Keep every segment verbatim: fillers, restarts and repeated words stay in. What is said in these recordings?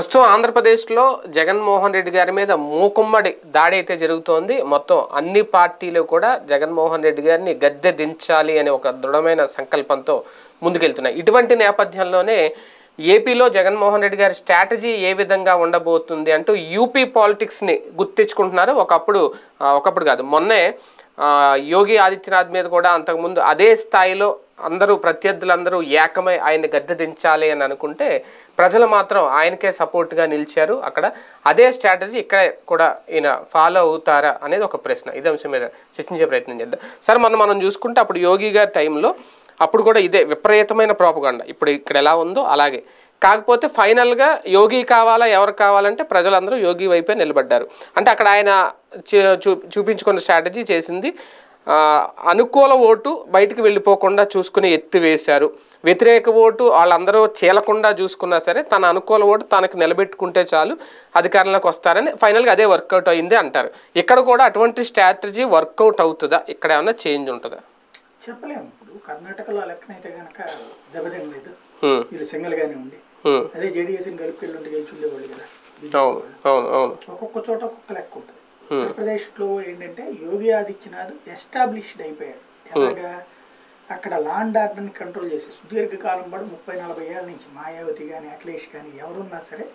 ప్రస్తుతం ఆంధ్రప్రదేశ్లో జగన్మోహన్ రెడ్డి గారి మీద మూకుమ్మడి దాడి అయితే జరుగుతోంది. మొత్తం అన్ని పార్టీలు కూడా జగన్మోహన్ రెడ్డి గారిని గద్దె దించాలి అనే ఒక దృఢమైన సంకల్పంతో ముందుకెళ్తున్నాయి. ఇటువంటి నేపథ్యంలోనే ఏపీలో జగన్మోహన్ రెడ్డి గారి స్ట్రాటజీ ఏ విధంగా ఉండబోతుంది అంటూ యూపీ పాలిటిక్స్ని గుర్తించుకుంటున్నారు. ఒకప్పుడు ఒకప్పుడు కాదు మొన్నే యోగి ఆదిత్యనాథ్ మీద కూడా అంతకుముందు అదే స్థాయిలో అందరూ ప్రత్యర్థులందరూ ఏకమై ఆయన గద్దె దించాలి అని అనుకుంటే ప్రజలు మాత్రం ఆయనకే సపోర్ట్గా నిలిచారు. అక్కడ అదే స్ట్రాటజీ ఇక్కడ కూడా ఈయన ఫాలో అవుతారా అనేది ఒక ప్రశ్న. ఇదే అంశం మీద చర్చించే ప్రయత్నం చేద్దాం. సరే మనం మనం చూసుకుంటే అప్పుడు యోగి గారి టైంలో అప్పుడు కూడా ఇదే విపరీతమైన ప్రాపగాండ ఇప్పుడు ఇక్కడ ఎలా ఉందో అలాగే. కాకపోతే ఫైనల్గా యోగి కావాలా ఎవరు కావాలంటే ప్రజలందరూ యోగి వైపే నిలబడ్డారు. అంటే అక్కడ ఆయన చూ చూపించుకున్న స్ట్రాటజీ చేసింది అనుకూల ఓటు బయటికి వెళ్ళిపోకుండా చూసుకుని ఎత్తివేశారు. వ్యతిరేక ఓటు వాళ్ళందరూ చీలకుండా చూసుకున్నా సరే తన అనుకూల ఓటు తనకు నిలబెట్టుకుంటే చాలు అధికారంలోకి వస్తారని ఫైనల్గా అదే వర్కౌట్ అయింది అంటారు. ఇక్కడ కూడా అటువంటి స్ట్రాటజీ వర్కౌట్ అవుతుందా? ఇక్కడ ఏమైనా చేంజ్ ఉంటుందా? చెప్పలేము. ఇప్పుడు కర్ణాటకలో లెక్కన అయితే కనుక దెబ్బతినలేదు, వీళ్ళు సింగల్గానే ఉండి అదే జేడీఎస్ని గలుపుకెళ్ళి ఉంటే గెలిచి ఉండేవాళ్ళు కదా. ఒక్కొక్క చోట ఒక్కొక్క లెక్క ఉంటుంది. ఆంధ్రప్రదేశ్లో ఏంటంటే యోగి ఆదిత్యనాథ్ ఎస్టాబ్లిష్డ్ అయిపోయాడు. ఎలాగా అక్కడ లాండ్ ఆర్డర్ని కంట్రోల్ చేసే సుదీర్ఘకాలం పాటు ముప్పై నలభై ఏళ్ళ నుంచి మాయావతి కానీ అఖిలేష్ కానీ ఎవరున్నా సరే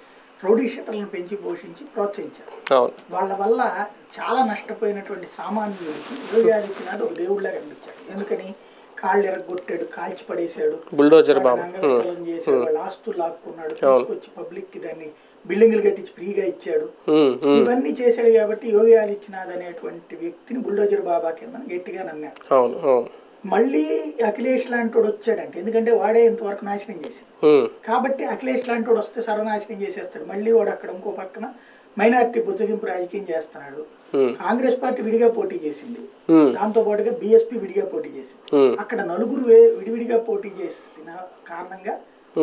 రౌడీ షీటర్లను పెంచి పోషించి ప్రోత్సహించారు. వాళ్ళ వల్ల చాలా నష్టపోయినటువంటి సామాన్యులకి యోగి ఆదిత్యనాథ్ ఒక దేవుడిలా కనిపించాడు. ఎందుకని కాళ్ళు ఎరగొట్టాడు, కాల్చి పడేశాడు, అంగవికలం చేశాడు, వాళ్ళ ఆస్తులు లాక్కున్నాడు, తీసుకొచ్చి పబ్లిక్కి దాన్ని బిల్డింగ్లు కట్టించి ఫ్రీగా ఇచ్చాడు. ఇవన్నీ చేశాడు కాబట్టి యోగి ఆదిత్యనాథ్ అనేటువంటి వ్యక్తిని బుల్డోజర్ బాబా కింద గట్టిగా నమ్మారు. మళ్ళీ అఖిలేష్ లాంటి వాడు వచ్చాడంటే ఎందుకంటే వాడే ఇంతవరకు నాశనం చేశాడు కాబట్టి అఖిలేష్ లాంటి వాడు వస్తే సర్వనాశనం చేసేస్తాడు. మళ్ళీ వాడు అక్కడ ఇంకో పక్కన మైనార్టీ బుజ్జగింపు రాజకీయం చేస్తున్నాడు. కాంగ్రెస్ పార్టీ విడిగా పోటీ చేసింది, దాంతో పాటుగా బిఎస్పీ విడిగా పోటీ చేసింది. అక్కడ నలుగురు విడివిడిగా పోటీ చేసిన కారణంగా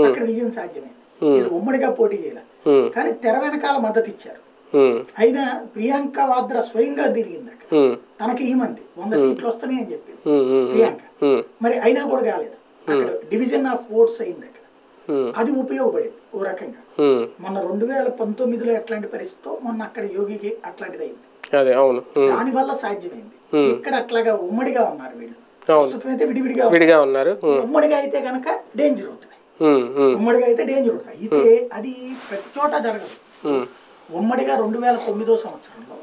అక్కడ విజయం సాధ్యమైంది. ఉమ్మడిగా పోటీ చేయలే కానీ తెర వెనకాల మద్దతు ఇచ్చారు. అయినా ప్రియాంక వాద్ర స్వయంగా తిరిగింది అక్కడ, తనకి ఈ మంది వంద సీట్లు వస్తాయి అని చెప్పింది ప్రియాంక. మరి అయినా కూడా కాలేదు, డివిజన్ ఆఫ్ ఓట్స్ అయింది అక్కడ, అది ఉపయోగపడింది ఓ రకంగా. మొన్న రెండు వేల పంతొమ్మిదిలో ఎట్లాంటి పరిస్థితితో మొన్న అక్కడ యోగికి అట్లాంటిది అయింది, దాని వల్ల సాధ్యమైంది. ఇక్కడ అట్లాగా ఉమ్మడిగా ఉన్నారు వీళ్ళు, ప్రస్తుతం అయితే విడివిడిగా ఉన్నారు. ఉమ్మడిగా అయితే కనుక డేంజర్ ఉంటుంది, ఉమ్మడిగా అయితే డేంజర్ ఉంటుంది. అయితే అది ప్రతి చోట జరగదు. ఉమ్మడిగా రెండు వేల తొమ్మిదో సంవత్సరంలో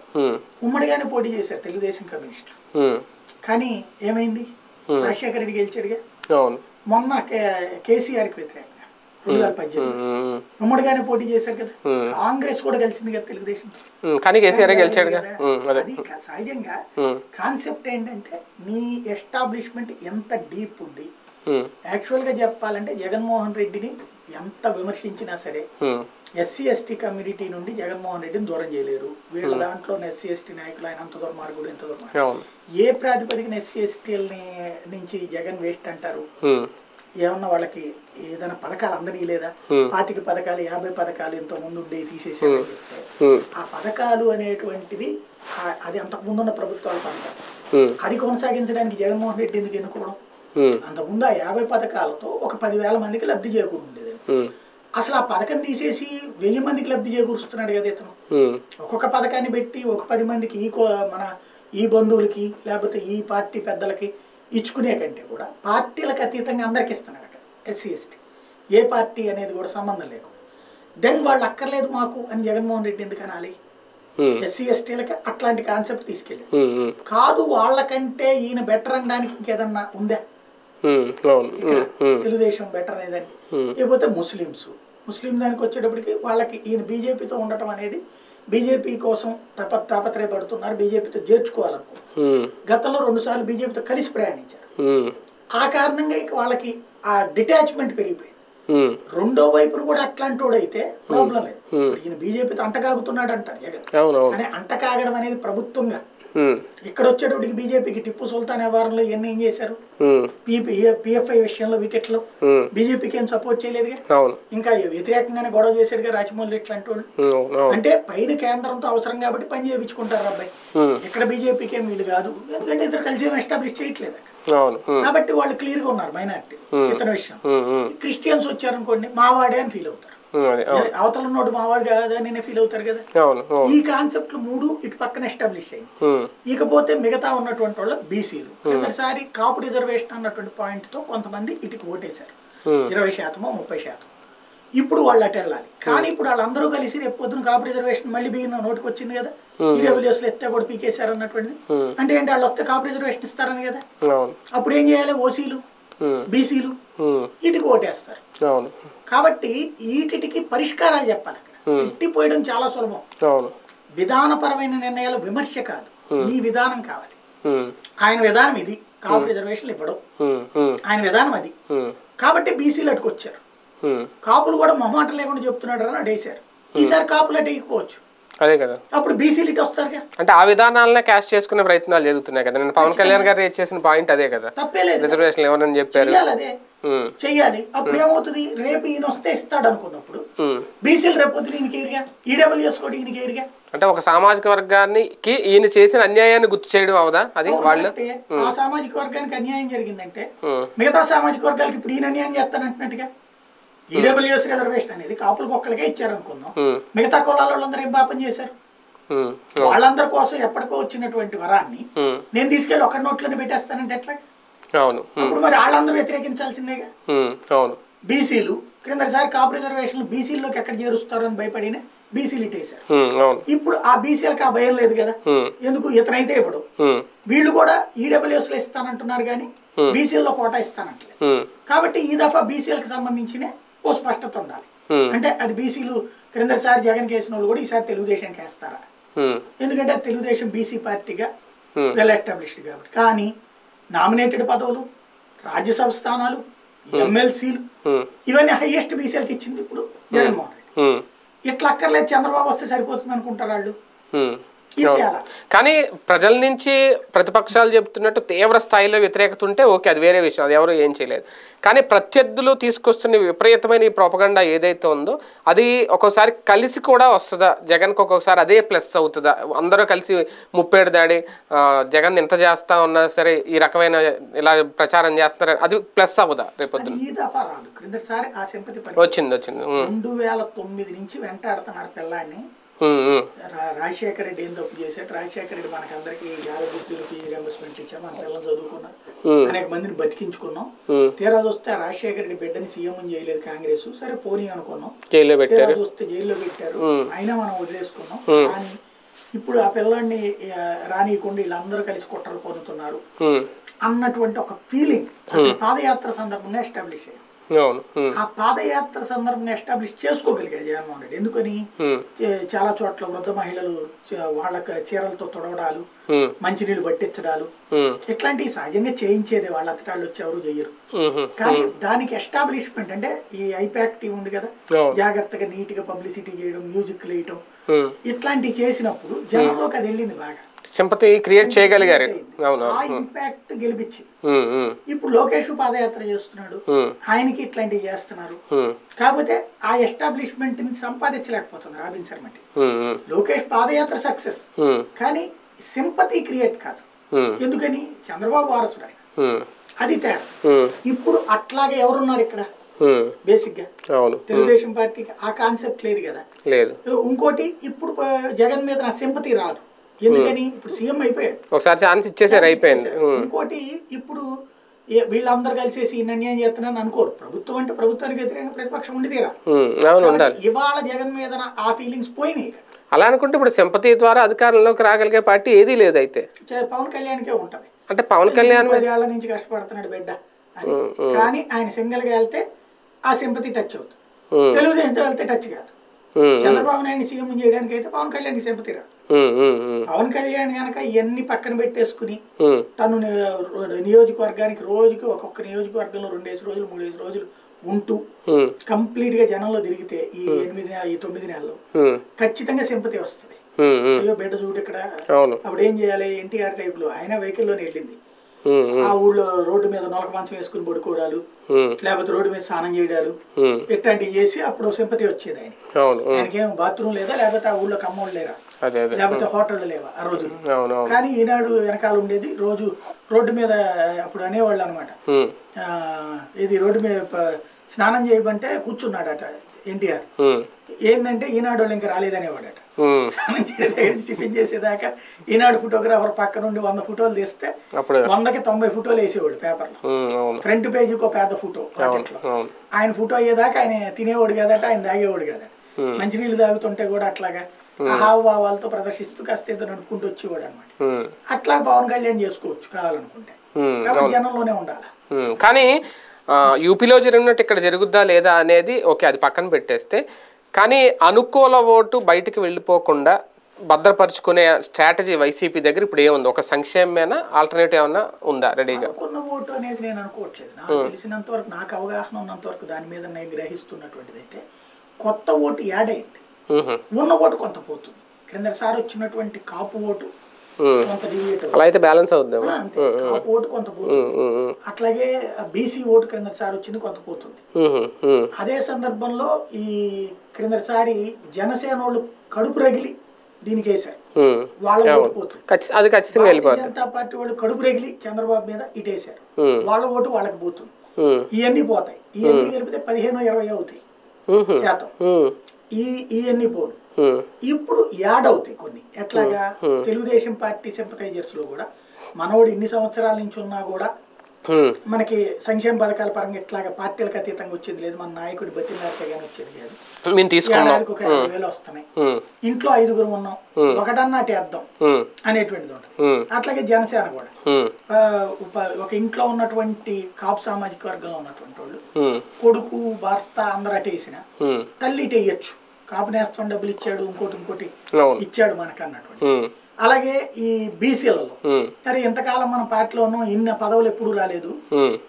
ఉమ్మడిగానే పోటీ చేశారు తెలుగుదేశం కమ్యూనిస్టులు. కానీ ఏమైంది, రాజశేఖర రెడ్డి గెలిచాడుగా. మొన్న కేసీఆర్కి వ్యతిరేకంగా రెండు వేల పద్దెనిమిది ఉమ్మడిగానే పోటీ చేశారు కదా. కాంగ్రెస్ కూడా కలిసింది కదా తెలుగుదేశం, కానీ కేసీఆర్ గెలిచాడు కదా. అది సహజంగా కాన్సెప్ట్ ఏంటంటే మీ ఎస్టాబ్లిష్మెంట్ ఎంత డీప్ ఉంది. యాక్చువల్ గా చెప్పాలంటే జగన్మోహన్ రెడ్డిని ఎంత విమర్శించినా సరే ఎస్సీ ఎస్టీ కమ్యూనిటీ నుండి జగన్మోహన్ రెడ్డిని దూరం చేయలేరు. వీళ్ళ దాంట్లో ఎస్సీ ఎస్టీ నాయకులు ఆయన అంత దుర్మార్గుడు ఎంత దుర్మార్గుడు. ఏ ప్రాతిపదికన ఎస్సీ ఎస్టీలని నుంచి జగన్ వేస్ట్ అంటారు? ఏమన్నా వాళ్ళకి ఏదైనా పథకాలు అందనీ లేదా? పాతిక పథకాలు యాభై పథకాలు ఎంతో ముందు ఉండే తీసేసారని చెప్తే ఆ పథకాలు అనేటువంటివి అది అంతకుముందున్న ప్రభుత్వాలు పథకాలు, అది కొనసాగించడానికి జగన్మోహన్ రెడ్డి ఎందుకు ఎన్నుకోవడం? అంతకుముందు ఆ యాభై పథకాలతో ఒక పదివేల మందికి లబ్ధి చేకూరుండేది. అసలు ఆ పథకం తీసేసి వెయ్యి మందికి లబ్ధి చేకూరుస్తున్నాడు కదా ఇతను. ఒక్కొక్క పథకాన్ని పెట్టి ఒక పది మందికి ఈ మన ఈ బంధువులకి లేకపోతే ఈ పార్టీ పెద్దలకి ఇచ్చుకునే కంటే కూడా పార్టీలకు అతీతంగా అందరికి ఇస్తున్నాడు అక్కడ ఎస్సీ ఎస్టీ. ఏ పార్టీ అనేది కూడా సంబంధం లేకుండా దెన్ వాళ్ళు అక్కర్లేదు మాకు అని జగన్మోహన్ రెడ్డి ఎందుకు అనాలి? ఎస్సీ ఎస్టీలకి అట్లాంటి కాన్సెప్ట్ తీసుకెళ్ళాడు. కాదు వాళ్ళకంటే ఈయన బెటర్ అనడానికి ఇంకేదన్నా ఉందా? తెలుగుదేశం బెటర్ అనేదాన్ని లేకపోతే ముస్లిమ్స్ ముస్లిం దానికి వచ్చేటప్పటికి వాళ్ళకి ఈయన బీజేపీతో ఉండటం అనేది బీజేపీ కోసం తప తాపత్రయపడుతున్నారు, బీజేపీతో చేర్చుకోవాలనుకో. గతంలో రెండు సార్లు బీజేపీతో కలిసి ప్రయాణించారు, ఆ కారణంగా ఇక వాళ్ళకి ఆ డిటాచ్మెంట్ పెరిగిపోయింది. రెండో వైపును కూడా అట్లాంటి వాడు అయితే ప్రాబ్లం లేదు. ఈయన బీజేపీతో అంటకాగుతున్నాడు అంటారు జగన్, కానీ అంటకాగడం అనేది ప్రభుత్వంగా. ఇక్కడ వచ్చేటప్పటికి బీజేపీకి టిప్పు సుల్తాన్ వ్యవహారంలో ఇవన్నీ ఏం చేశారు? పిఎఫ్ఐ విషయంలో వీటిలో బీజేపీకి ఏం సపోర్ట్ చేయలేదుగా, ఇంకా వ్యతిరేకంగానే గొడవ చేశాడుగా రాజమౌళి ఇట్లాంటి వాళ్ళు. అంటే పైన కేంద్రంతో అవసరం కాబట్టి పని చేయించుకుంటారు అబ్బాయి. ఇక్కడ బీజేపీకి ఏం వీళ్ళు కాదు, ఎందుకంటే ఇద్దరు కలిసి ఏం ఎస్టాబ్లిష్ చేయట్లేదు కాబట్టి వాళ్ళు క్లియర్ గా ఉన్నారు మైనార్టీ ఇతర విషయం. క్రిస్టియన్స్ వచ్చారనుకోండి మా వాడే అని ఫీల్ అవుతారు, అవతల ఉన్నోడు మావాడు కాదా నేనే ఫీల్ అవుతారు కదా. ఈ కాన్సెప్ట్ మూడు ఇటు పక్కన ఎస్టాబ్లిష్ అయింది. ఇకపోతే మిగతా ఉన్నటువంటి వాళ్ళ బీసీలు ఒకసారి కాపు రిజర్వేషన్ అన్నటువంటి పాయింట్ తో కొంతమంది ఇటుకు ఓటేశారు, ఇరవై శాతమో ముప్పై శాతం. ఇప్పుడు వాళ్ళు అటు వెళ్ళాలి, కానీ ఇప్పుడు వాళ్ళందరూ కలిసి రేపు పొద్దున కాపు రిజర్వేషన్ మళ్ళీ బిగిన నోటికి వచ్చింది కదా, ఈడబ్ల్యూఎస్ లో ఎత్తే కూడా పీకేశారు అన్నటువంటిది. అంటే ఏంటి, వాళ్ళు వస్తే కాపు రిజర్వేషన్ ఇస్తారని కదా, అప్పుడు ఏం చేయాలి, ఓసీలు బీసీలు ఇటుకు ఓటేస్తారు. కాబట్టి వీటికి పరిష్కారాలు చెప్పాలి. అక్కడ తిట్టిపోయడం చాలా సులభం. విధానపరమైన నిర్ణయాలు విమర్శ కాదు, నీ విధానం కావాలి. ఆయన విధానం ఇది, కాపు రిజర్వేషన్లు ఇవ్వడం ఆయన విధానం అది, కాబట్టి బీసీలు అటుకొచ్చారు. కాపులు కూడా మొహమాట లేకుండా చెప్తున్నాడు అని అటేశారు. ఈసారి కాపులు అటేయకపోవచ్చు, అదే కదా, అప్పుడు బీసీలు ఇటు వస్తారు. అంటే ఆ విధానాలనే క్యాష్ చేసుకునే ప్రయత్నాలు జరుగుతున్నాయి కదా. నేను పవన్ కళ్యాణ్ గారు చేసిన పాయింట్ అదే కదా, తప్పేలేదు, రిజర్వేషన్ ఏమని చెప్పారు చెయ్యాలి. అప్పుడు ఏమవుతుంది, రేపు ఈయన వస్తే ఇస్తాడు అనుకున్నప్పుడు బీసీలు రేపు ఈయనకేరుగా, ఈడబ్ల్యూఎస్ కూడా ఈయనకేరుగా. అంటే ఒక సామాజిక వర్గానికి ఈయన చేసిన అన్యాయాన్ని గుర్తు చేయడం అవదా, అది వాళ్ళు ఆ సామాజిక వర్గానికి అన్యాయం జరిగిందంటే మిగతా సామాజిక వర్గాలకి ఇప్పుడు ఈయన అన్యాయం చేస్తానంటున్నట్టుగా. ఈడబ్ల్యూఎస్ రిజర్వేషన్ అనేది కాపులకు ఒక్కడికే ఇచ్చారు అనుకున్నాం, మిగతా కులాల వాళ్ళందరూ ఏం పాపం చేశారు, వాళ్ళందరి కోసం ఎప్పటికో వచ్చినటువంటి వరాన్ని నేను తీసుకెళ్ళి ఒక్క నోట్లోనే పెట్టేస్తానంటే ఎట్లా. ఇప్పుడు మరి వాళ్ళందరూ వ్యతిరేకించాల్సిందేగా. బీసీలు క్రిందసారి కాపు రిజర్వేషన్ బీసీల్లోకి ఎక్కడ చేరుస్తారు అని భయపడిన బీసీలు ఇటేశారు. ఇప్పుడు ఆ బీసీలకు ఆ భయం లేదు కదా, ఎందుకు ఇతనైతే ఇప్పుడు వీళ్ళు కూడా ఈడబ్ల్యూఎస్ లో ఇస్తానంటున్నారు కానీ బీసీల్లో కోటా ఇస్తానంటలేదు. కాబట్టి ఈ దఫా బీసీలకు సంబంధించిన ఓ స్పష్టత ఉండాలి. అంటే అది బీసీలు క్రిందసారి జగన్ కేసిన వాళ్ళు కూడా ఈసారి తెలుగుదేశానికి వేస్తారా, ఎందుకంటే తెలుగుదేశం బీసీ పార్టీగా వెల్ ఎస్టాబ్లిష్డ్ కాబట్టి. కానీ నామినేటెడ్ పదవులు, రాజ్యసభ స్థానాలు, ఎమ్మెల్సీలు ఇవన్నీ హైయెస్ట్ బీసీలకు ఇచ్చింది ఇప్పుడు జగన్మోహన్ రెడ్డి. ఇట్లా అక్కర్లేదు, చంద్రబాబు వస్తే సరిపోతుంది అనుకుంటారు వాళ్ళు. కానీ ప్రజల నుంచి ప్రతిపక్షాలు చెప్తున్నట్టు తీవ్ర స్థాయిలో వ్యతిరేకత ఉంటే ఓకే, అది వేరే విషయం, అది ఎవరు ఏం చేయలేదు. కానీ ప్రత్యర్థులు తీసుకొస్తున్న విపరీతమైన ఈ ప్రొపగండా ఏదైతే ఉందో అది ఒక్కోసారి కలిసి కూడా వస్తుందా, జగన్కి ఒక్కొక్కసారి అదే ప్లస్ అవుతుందా, అందరూ కలిసి ముప్పేడు దాడి జగన్ ఇంత చేస్తా ఉన్నా సరే ఈ రకమైన ఇలా ప్రచారం చేస్తారా, అది ప్లస్ అవుదా రేపొద్దు. వచ్చింది వచ్చింది రెండు వేల తొమ్మిది నుంచి వెంటాడుతున్నారు పిల్లాన్ని. రాజశేఖర రెడ్డి ఏం తప్పు చేశాడు, రాజశేఖర రెడ్డి మనకందరికి ఆరోగ్యశ్రీలు ఫీజు రియంబర్స్మెంట్ ఇచ్చాం, మన పిల్లలు చదువుకున్నాం, అనేక మందిని బతికించుకున్నాం. తీరా చూస్తే రాజశేఖర రెడ్డి బిడ్డని సీఎం చేయలేదు కాంగ్రెస్, సరే పోనీ అనుకున్నాం, తీరా చూస్తే జైల్లో పెట్టారు, అయినా మనం వదిలేసుకున్నాం. కానీ ఇప్పుడు ఆ పిల్లల్ని రానియకుండా వీళ్ళందరూ కలిసి కుట్రలు పొందుతున్నారు అన్నటువంటి ఒక ఫీలింగ్ పాదయాత్ర సందర్భంగా ఎస్టాబ్లిష్ అయ్యారు. ఆ పాదయాత్ర సందర్భంగా ఎస్టాబ్లిష్ చేసుకోగలిగాడు జగన్మోహన్ రెడ్డి. ఎందుకని చాలా చోట్ల వృద్ధ మహిళలు వాళ్ళ చీరలతో తొడవడాలు, మంచినీళ్ళు పట్టించడాలు ఇట్లాంటివి సహజంగా చేయించేది, వాళ్ళ అత్తటాళ్ళు వచ్చి ఎవరు చెయ్యరు. కానీ దానికి ఎస్టాబ్లిష్మెంట్ అంటే ఈ ఐపాక్ట్ ఉంది కదా, జాగ్రత్తగా నీట్ గా పబ్లిసిటీ చేయడం, మ్యూజిక్ వేయడం ఇట్లాంటివి చేసినప్పుడు జనంలోకి అది వెళ్ళింది, బాగా సింపతి క్రియేట్ చేయగలిగారు, ఆ ఇంపాక్ట్ గెలిపించింది. ఇప్పుడు లోకేష్ పాదయాత్ర చేస్తున్నాడు, ఆయనకి ఇట్లాంటివి చేస్తున్నారు. కాకపోతే ఆ ఎస్టాబ్లిష్మెంట్ ని సంపాదించలేకపోతుంది రాబిన్ శర్మటి. లోకేష్ పాదయాత్ర సక్సెస్, కానీ సింపతి క్రియేట్ కాదు, ఎందుకని చంద్రబాబు వారసుడు ఆయన, అది తేడా. ఇప్పుడు అట్లాగే ఎవరున్నారు ఇక్కడ, బేసిక్ గా తెలుగుదేశం పార్టీకి ఆ కాన్సెప్ట్ లేదు కదా. ఇంకోటి, ఇప్పుడు జగన్ మీద నా సింపతి రాదు, ఎందుకని ఇప్పుడు సీఎం అయిపోయాడు, ఒకసారి ఛాన్స్ ఇచ్చేసారు, అయిపోయింది. ఇంకోటి, ఇప్పుడు వీళ్ళందరూ కలిసేసి ఈయన అన్యాయం చేస్తున్నాను అనుకోరు, ప్రభుత్వం అంటే ప్రభుత్వానికి వ్యతిరేకంగా ప్రతిపక్షం ఉండి తీరా. ఇవాళ జగన్ మీద ఆ ఫీలింగ్స్ పోయినాయి. అలా అనుకుంటే ఇప్పుడు సింపతి ద్వారా అధికారంలోకి రాగలిగే పార్టీ ఏదీ లేదు. అయితే పవన్ కళ్యాణ్కే ఉంటది, అంటే పవన్ కళ్యాణ్ పదేళ్ల నుంచి కష్టపడుతున్నాడు బిడ్డ, కానీ ఆయన సింగిల్ గా వెళ్తే ఆ సింపతి టచ్ అవుతుంది, తెలుగుదేశంతో వెళ్తే టచ్ కాదు. చంద్రబాబు నాయుడు సీఎం చేయడానికి అయితే పవన్ కళ్యాణ్కి సింపతి రాదు. పవన్ కళ్యాణ్ గనక ఇవన్నీ పక్కన పెట్టేసుకుని తను నియోజకవర్గానికి రోజుకి ఒక్కొక్క నియోజకవర్గంలో రెండేసి రోజులు మూడేసి రోజులు ఉంటూ కంప్లీట్ గా జనంలో తిరిగితే ఈ ఎనిమిది ఈ తొమ్మిది నెలలు ఖచ్చితంగా సింపతి వస్తుంది. అయ్యో బిడ్డ చూడు ఇక్కడ, అప్పుడు ఏం చేయాలి, ఎన్టీఆర్ టైప్ లో ఆయన వెహికల్ లోనే వెళ్ళింది, ఆ ఊళ్ళో రోడ్డు మీద నొలక మంచం వేసుకుని పడుకోవడాలు, లేకపోతే రోడ్డు మీద స్నానం చేయడాలు ఇట్లాంటివి చేసి అప్పుడు సింపతి వచ్చేది ఆయన. ఆయనకేం బాత్రూమ్ లేదా, లేకపోతే ఆ ఊళ్ళో కమ్మోళ్ళు లేరా, లేకపోతే హోటళ్ళు లేవా ఆ రోజు. కానీ ఈనాడు వెనకాల ఉండేది రోజు రోడ్డు మీద, అప్పుడు అనేవాళ్ళు అనమాట, ఇది రోడ్డు మీద స్నానం చేయమంటే కూర్చున్నాడట ఎన్టీఆర్. ఏంటంటే ఈనాడు వాళ్ళు ఇంకా రాలేదనేవాడట. స్నానం చేయడం దగ్గర నుంచి టిఫిన్ చేసేదాకా ఈనాడు ఫోటోగ్రాఫర్ పక్క నుండి వంద ఫోటోలు తీస్తే వందకి తొంభై ఫోటోలు వేసేవాడు పేపర్లో. ఫ్రంట్ పేజీకి ఒక పెద్ద ఫోటో, ఆయన ఫోటో అయ్యేదాకా ఆయన తినేవాడు కదట, ఆయన తాగేవాడు కదట. మంచినీళ్ళు తాగుతుంటే కూడా అట్లాగా హావభావాలతో ప్రదర్శిస్తూ కాస్త ఏదో నడుపుకుంటూ వచ్చేవాడు అనమాట. అట్లా పవన్ కళ్యాణ్ చేసుకోవచ్చు కావాలనుకుంటే, కాబట్టి జనంలోనే ఉండాలి. కానీ యూపీలో జరిగినట్టు ఇక్కడ జరుగుద్దా లేదా అనేది ఓకే, అది పక్కన పెట్టేస్తే, కానీ అనుకూల ఓటు బయటికి వెళ్ళిపోకుండా భద్రపరుచుకునే స్ట్రాటజీ వైసీపీ దగ్గర ఇప్పుడు ఏముంది? ఒక సంక్షేమమైన ఆల్టర్నేటివ్ ఏమన్నా ఉందా రెడీగా? అనుకున్న ఓటు అనేది నేను అనుకోవట్లేదు. నాకు తెలిసినంత వరకు, నాకు అవగాహన ఉన్నంత వరకు, దాని మీద నేను గ్రహిస్తున్నటువంటిది అయితే కొత్త ఓటు యాడ్ అయింది, ఉన్న ఓటు కొంత పోతుంది. క్రిందసారి వచ్చినటువంటి కాపు ఓటు అలా అయితే బ్యాలెన్స్ అవుద్దాం, ఓటు కొంత పోతుంది. అట్లాగే బీసీ ఓటు క్రిందసారి వచ్చింది కొంత పోతుంది. అదే సందర్భంలో ఈ క్రిందసారి జనసేన వాళ్ళు కడుపు రగిలి దీనికి వేశారు, వాళ్ళ ఓటు పోతుంది. అది ఖచ్చితంగా జనతా పార్టీ వాళ్ళు కడుపు రగిలి చంద్రబాబు మీద ఇటు వేశారు, వాళ్ళ ఓటు వాళ్ళకి పోతుంది. ఇవన్నీ పోతాయి, ఇవన్నీ కలిపితే పదిహేను ఇరవై అవుతాయి శాతం. ఈ ఇవన్నీ పోదు. ఇప్పుడు యాడ్ అవుతాయి కొన్ని. ఎట్లాగా తెలుగుదేశం పార్టీ సింపథైజర్స్ లో కూడా మనోడు ఇన్ని సంవత్సరాల నుంచి ఉన్నా కూడా మనకి సంక్షేమ పథకాల పరంగా ఇట్లాగా పార్టీలకు అతీతంగా వచ్చేది లేదు, మన నాయకుడి బతిలాకే కానీ వచ్చేది లేదు. ఏడాదికి ఒక యాభై వేలు వస్తున్నాయి, ఇంట్లో ఐదుగురు ఉన్నాం ఒకటన్నా టేద్దాం అనేటువంటిది ఉంటుంది. అట్లాగే జనసేన కూడా ఒక ఇంట్లో ఉన్నటువంటి కాపు సామాజిక వర్గంలో ఉన్నటువంటి వాళ్ళు కొడుకు భర్త అందరు అటేసిన తల్లి ఇటేయచ్చు, కాపు నేస్తం డబ్బులు ఇచ్చాడు ఇంకోటి ఇంకోటి ఇచ్చాడు మనకు అన్నటువంటి. అలాగే ఈ బీసీలలో సరే ఇంతకాలం మన పార్టీలోనూ ఇన్ని పదవులు ఎప్పుడు రాలేదు,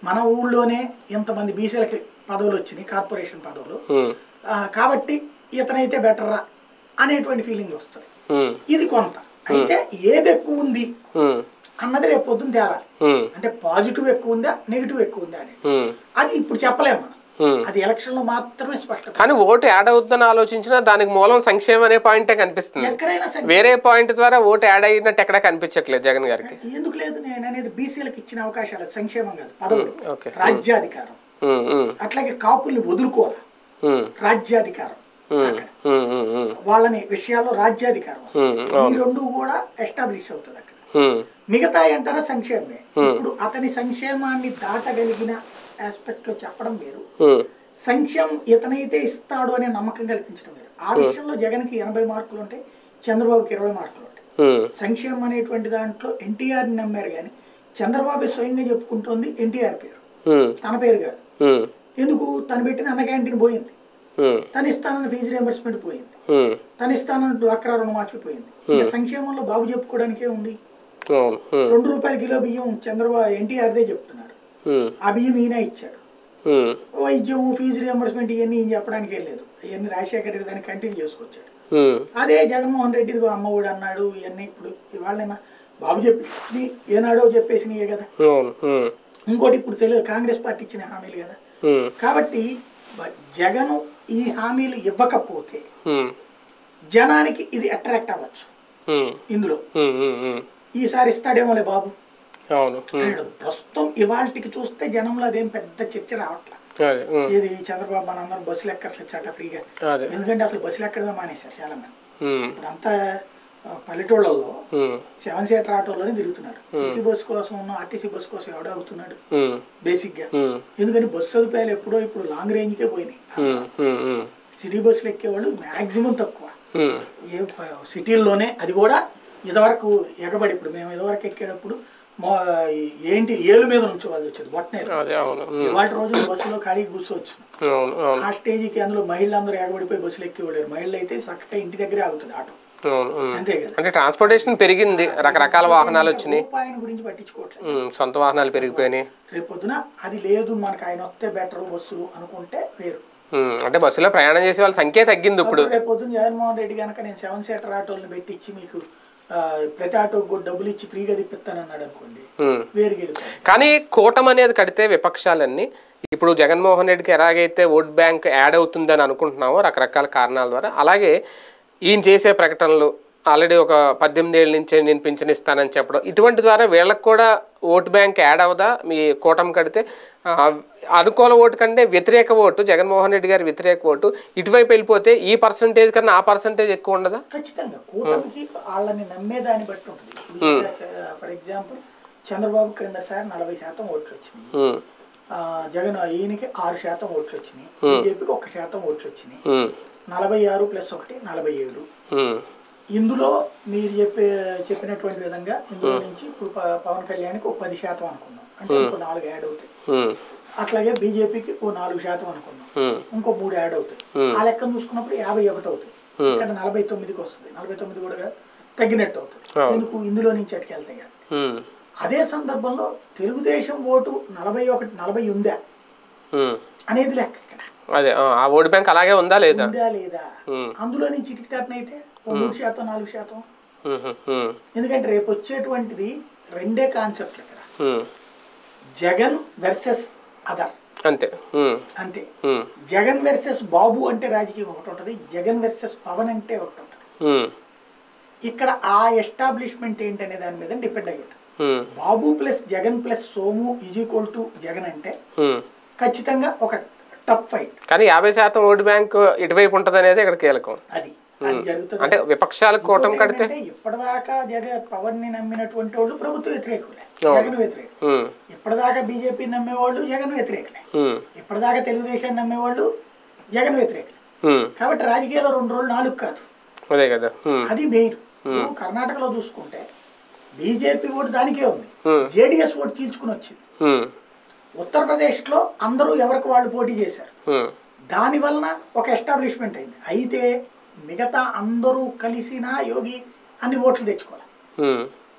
మన ఊళ్ళోనే ఇంతమంది బీసీలకి పదవులు వచ్చినాయి కార్పొరేషన్ పదవులు, కాబట్టి ఇతనైతే బెటర్ రా అనేటువంటి ఫీలింగ్ వస్తుంది. ఇది కొంత అయితే ఏది ఎక్కువ ఉంది అన్నది రేపు పొద్దున్న తేలాలి. అంటే పాజిటివ్ ఎక్కువ ఉందా నెగిటివ్ ఎక్కువ ఉందా అనేది అది ఇప్పుడు చెప్పలేము మనం, అది ఎలక్షన్ లో మాత్రమే స్పష్టం. కానీ ఓటు యాడ్ అవుతుందని ఆలోచించినా దానికి మూలం సంక్షేమం అనే పాయింటే కనిపిస్తుంది, వేరే పాయింట్ ద్వారా ఓటు యాడ్ అయినట్టు ఎక్కడ కనిపించట్లేదు జగన్ గారికి. ఎందుకు లేదు, నేను అనేది బీసీలకు ఇచ్చిన అవకాశాలు సంక్షేమం కాదు, పదవులు రాజ్యాధికారం, అట్లాగే కాపుల్ని వదులుకోవాలి రాజ్యాధికారం, వాళ్ళని విషయాల్లో రాజ్యాధికారం, ఈ రెండు కూడా ఎస్టాబ్లిష్ అవుతుంది అక్కడ. మిగతా అంటారా సంక్షేమమే. ఇప్పుడు అతని సంక్షేమాన్ని దాటగలిగిన ఆస్పెక్ట్ లో చెప్పడం వేరు, సంక్షేమం ఇతనైతే ఇస్తాడు అనే నమ్మకం కల్పించడం వేరు. ఆ విషయంలో జగన్ కి ఎనభై మార్కులు ఉంటాయి, చంద్రబాబుకి ఇరవై మార్కులు ఉంటాయి. సంక్షేమం అనేటువంటి దాంట్లో ఎన్టీఆర్ ని నమ్మారు, కానీ చంద్రబాబు స్వయంగా చెప్పుకుంటోంది ఎన్టీఆర్ పేరు, తన పేరు కాదు. ఎందుకు? తను పెట్టిన అన్న క్యాంటీన్ పోయింది, తను ఇస్తానన్న ఫీజు రియంబర్స్మెంట్ పోయింది, తను ఇస్తానన్న డ్వాక్రా రుణమాఫీ పోయింది. ఇంకా సంక్షేమంలో బాబు చెప్పుకోవడానికే ఉంది. రెండు రూపాయల కిలో బియ్యం చంద్రబాబు ఎన్టీఆర్ దే చెప్తున్నారు, ఆ బియ్యం ఈయన ఇచ్చాడు. వైద్యం ఫీజు రియంబర్స్మెంట్ ఇవన్నీ ఈయన చెప్పడానికి లేదు, ఇవన్నీ రాజశేఖర రెడ్డి దాన్ని కంటిన్యూ చేసుకొచ్చాడు. అదే జగన్మోహన్ రెడ్డి అమ్మ ఒడి అన్నాడు, ఇవన్నీ ఇప్పుడు ఇవాళైనా బాబు చెప్పి ఏనాడో చెప్పేసినయే కదా. ఇంకోటి ఇప్పుడు తెలియదు కాంగ్రెస్ పార్టీ ఇచ్చిన హామీలు కదా. కాబట్టి జగన్ ఈ హామీలు ఇవ్వకపోతే జనానికి ఇది అట్రాక్ట్ అవ్వచ్చు, ఇందులో ఈసారి ఇస్తాడేమోలే బాబు. ప్రస్తుతం ఇవాళకి చూస్తే జనంలో అదేం పెద్ద చర్చ రావట్లేదు, ఇది చంద్రబాబు మన అందరం బస్సులు ఎక్కర్లేచ్చట ఫ్రీగా. ఎందుకంటే అసలు బస్సులు ఎక్కడమే మానేశారు చాలా మంది, ఇప్పుడంతా పల్లెటూళ్ళలో సెవెన్ సీటర్ ఆటోలోనే తిరుగుతున్నారు. సిటీ బస్సు కోసం ఉన్న ఆర్టీసీ బస్సు కోసం ఎవడో అవుతున్నాడు బేసిక్ గా. ఎందుకంటే బస్సు సదుపాయాలు ఎప్పుడో ఇప్పుడు లాంగ్ రేంజ్ కే పోయినాయి, సిటీ బస్సులు ఎక్కేవాళ్ళు మాక్సిమం తక్కువ సిటీల్లోనే. అది కూడా ఇదివరకు ఎగబడి, ఇప్పుడు మేము ఇదివరకు ఎక్కేటప్పుడు ఏంటి ఏలు మీద నుంచి వాళ్ళు వచ్చేది బొట్టనే, వాటి రోజులు బస్సులో ఖాళీ కూర్చోవచ్చు. ఆ స్టేజీకి అందులో మహిళలందరూ ఎగబడిపోయి బస్సులు ఎక్కివ్వలేరు, మహిళలు అయితే చక్కగా ఇంటి దగ్గరే ఆగుతుంది ఆటో, అంతే కదా. అంటే ట్రాన్స్పోర్టేషన్ పెరిగింది, రకరకాల వాహనాలు వచ్చినాయి, ఆయన గురించి పట్టించుకోవట్లేదు, సొంత వాహనాలు పెరిగిపోయినాయి. రేపొద్దున అది లేదు మనకు ఆయన వస్తే బెటర్ బస్సులు అనుకుంటే వేరు. అంటే బస్సులో ప్రయాణం చేసే వాళ్ళ సంఖ్య తగ్గింది ఇప్పుడు. రేపొద్దున జగన్మోహన్ రెడ్డి కనుక నేను సెవెన్ సీటర్ ఆటోలను పెట్టించి మీకు ప్రతి ఆటోకు డబ్బులు ఇచ్చి ఫ్రీగా తిప్పిస్తానన్నాడు అనుకోండి, వేరుగేడు. కానీ కూటమి అనేది కడితే విపక్షాలన్నీ ఇప్పుడు జగన్మోహన్ రెడ్డికి ఎలాగైతే ఓట్ బ్యాంక్ యాడ్ అవుతుందని అనుకుంటున్నామో రకరకాల కారణాల ద్వారా, అలాగే ఈయన చేసే ప్రకటనలు ఆల్రెడీ ఒక పద్దెనిమిది ఏళ్ల నుంచి నేను పింఛన్ ఇస్తానని చెప్పడం ఇటువంటి ద్వారా వీళ్ళకి కూడా ఓట్ బ్యాంక్ యాడ్ అవదా మీ కూటమి కడితే అనుకూల ఓటు కంటే వ్యతిరేక ఓటు జగన్మోహన్ రెడ్డి గారి వ్యతిరేక ఓటు ఇటువైపు వెళ్ళిపోతే ఈ పర్సంటేజ్ కన్నా ఆ పర్సంటేజ్ ఎక్కువ ఉండదా? ఖచ్చితంగా కూటమికి వాళ్ళని నమ్మేదాన్ని బట్టి ఉంటుంది. ఫర్ ఎగ్జాంపుల్ చంద్రబాబు క్రిందసారి నలభై శాతం ఓట్లు వచ్చినాయి, జగన్ ఈయనకి ఆరు శాతం ఓట్లు వచ్చినాయి, బీజేపీకి ఒక శాతం ఓట్లు వచ్చినాయి. నలభై ఆరు ప్లస్ ఒకటి నలభై ఏడు. ఇందులో మీరు చెప్పే చెప్పినటువంటి విధంగా ఇందులో నుంచి ఇప్పుడు పవన్ కళ్యాణ్కి ఓ పది శాతం అనుకున్నాం, అంటే ఇంకో నాలుగు యాడ్ అవుతాయి. అట్లాగే బీజేపీకి ఓ నాలుగు శాతం అనుకున్నాం, ఇంకో మూడు యాడ్ అవుతాయి. ఆ లెక్కను చూసుకున్నప్పుడు యాభై ఒకటి అవుతాయి, ఇక్కడ నలభై తొమ్మిదికి వస్తుంది. నలభై తొమ్మిది కూడా తగ్గినట్టు అవుతుంది, ఎందుకు ఇందులో నుంచి అటుకెళ్తాయి. అదే సందర్భంలో తెలుగుదేశం ఓటు నలభై ఒకటి నలభై ఉందా అనేది లెక్క ఇక్కడ ఉందా లేదా లేదా అందులో నుంచి చిటికిటాటన అయితే మూడు శాతం నాలుగు శాతం. ఎందుకంటే రేపు వచ్చేటువంటిది రెండే కాన్సెప్ట్ ఇక్కడ, జగన్ వర్సెస్ అదర్, అంతే అంతే. జగన్ వర్సెస్ బాబు అంటే రాజకీయం ఒకటి ఉంటుంది, జగన్ వర్సెస్ పవన్ అంటే ఒకటి ఉంటుంది. ఇక్కడ ఆ ఎస్టాబ్లిష్మెంట్ ఏంటనే దాని మీద డిపెండ్ అయ్యి ఉంటుంది. Babu plus Jagan plus Somu is equal to Jagan అంటే ఖచ్చితంగా ఒక టఫ్ ఫైట్. కానీ యాభై శాతం ఓటు బ్యాంక్ ఇటువైపు ఉంటుంది అనేది ఇక్కడ కీలకం. అది అంటే విపక్షాల కూటమి కడితే ఇప్పటిదాకా జగన్ పవన్ ని నమ్మినటువంటి వాళ్ళు ప్రభుత్వ వ్యతిరేకులే, జగన్ వ్యతిరేకులు. ఇప్పటిదాకా బీజేపీ నమ్మేవాళ్ళు జగన్ వ్యతిరేకులే, ఇప్పటిదాకా తెలుగుదేశాన్ని నమ్మేవాళ్ళు జగన్ వ్యతిరేకులే. కాబట్టి రాజకీయాల్లో రెండు రోజులు నాలుగు కాదు, అదే కదా. అది మెయిన్. కర్ణాటకలో చూసుకుంటే బీజేపీ ఓటు దానికే ఉంది, జేడీఎస్ ఓటు చీల్చుకుని వచ్చింది. ఉత్తరప్రదేశ్ లో అందరూ ఎవరికి వాళ్ళు పోటీ చేశారు, దాని వలన ఒక ఎస్టాబ్లిష్మెంట్ అయింది. అయితే మిగతా అందరూ కలిసినా యోగి అన్ని ఓట్లు తెచ్చుకోవాలి.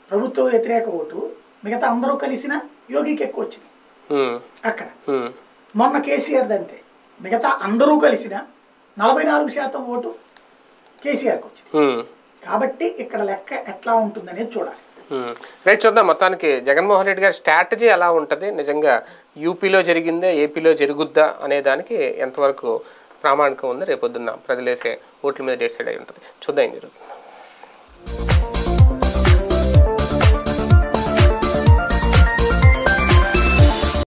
ప్రభుత్వ వ్యతిరేక ఓటు మిగతా అందరూ కలిసినా యోగికి ఎక్కువ వచ్చింది అక్కడ. మొన్న కేసీఆర్ది అంతే, మిగతా అందరూ కలిసినా నలభై నాలుగు శాతం ఓటు కేసీఆర్కి వచ్చింది. కాబట్టి ఇక్కడ లెక్క ఎట్లా ఉంటుందనేది చూడాలి. రైట్, చూద్దాం. మొత్తానికి జగన్మోహన్ రెడ్డి గారి స్ట్రాటజీ ఎలా ఉంటుంది, నిజంగా యూపీలో జరిగిందే ఏపీలో జరుగుద్దా అనే దానికి ఎంతవరకు ప్రామాణికం ఉందో రేపొద్దున్న ప్రజలేసే ఓట్ల మీద డిసైడ్ అయి ఉంటుంది. చూద్దాం ఏం జరుగుతుంది.